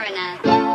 foreigner.